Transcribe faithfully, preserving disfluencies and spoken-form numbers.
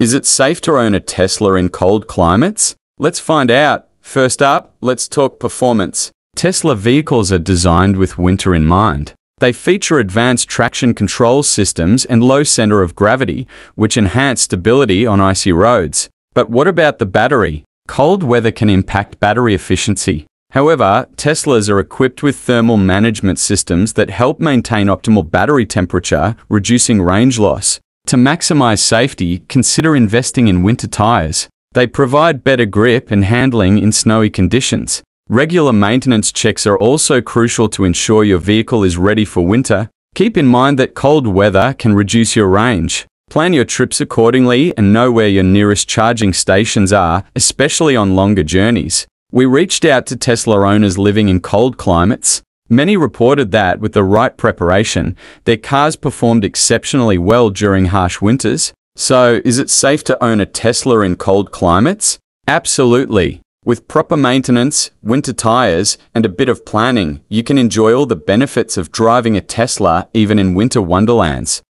Is it safe to own a Tesla in cold climates? Let's find out. First up, let's talk performance. Tesla vehicles are designed with winter in mind. They feature advanced traction control systems and low center of gravity, which enhance stability on icy roads. But what about the battery? Cold weather can impact battery efficiency. However, Teslas are equipped with thermal management systems that help maintain optimal battery temperature, reducing range loss. To maximize safety, consider investing in winter tires. They provide better grip and handling in snowy conditions. Regular maintenance checks are also crucial to ensure your vehicle is ready for winter. Keep in mind that cold weather can reduce your range. Plan your trips accordingly and know where your nearest charging stations are, especially on longer journeys. We reached out to Tesla owners living in cold climates. Many reported that, with the right preparation, their cars performed exceptionally well during harsh winters. So, is it safe to own a Tesla in cold climates? Absolutely. With proper maintenance, winter tires, and a bit of planning, you can enjoy all the benefits of driving a Tesla even in winter wonderlands.